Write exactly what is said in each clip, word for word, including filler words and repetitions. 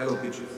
Hello, Peaches.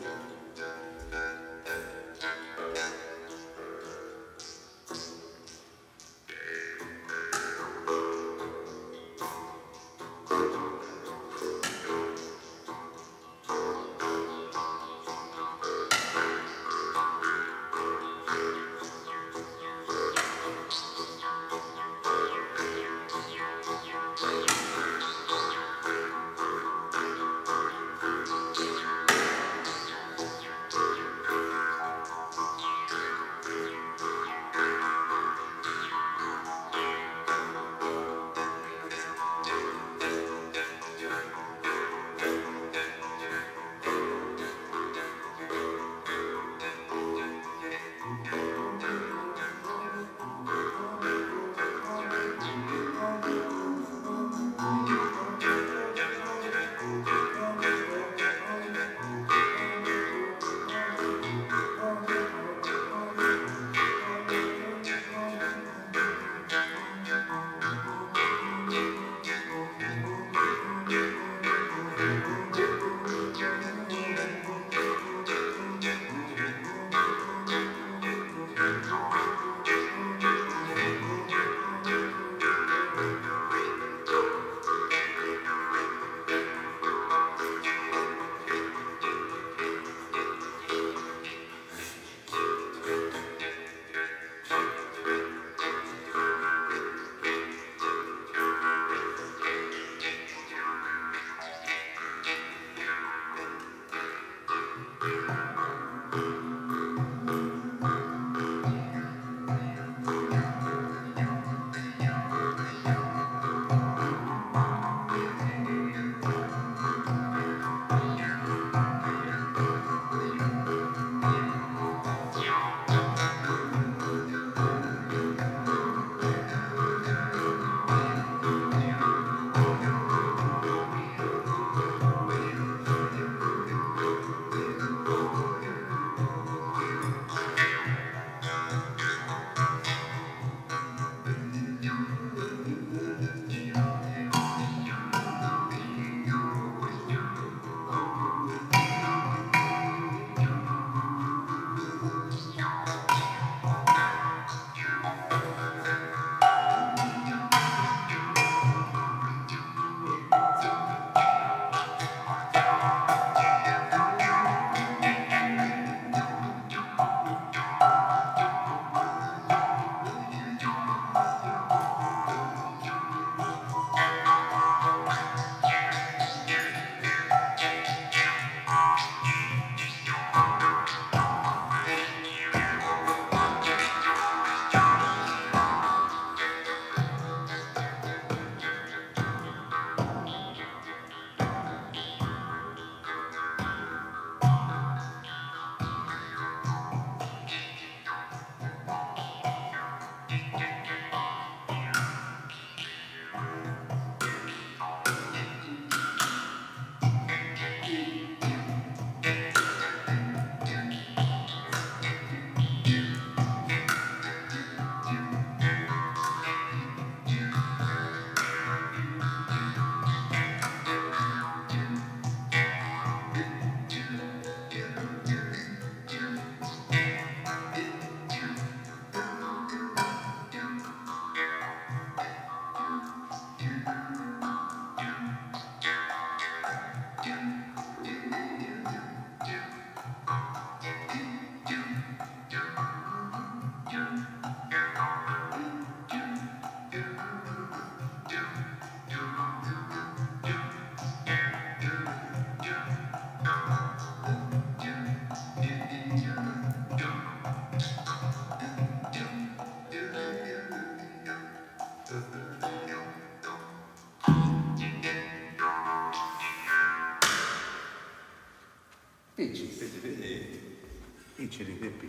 difficili tempi.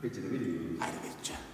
Invece, arrivederci.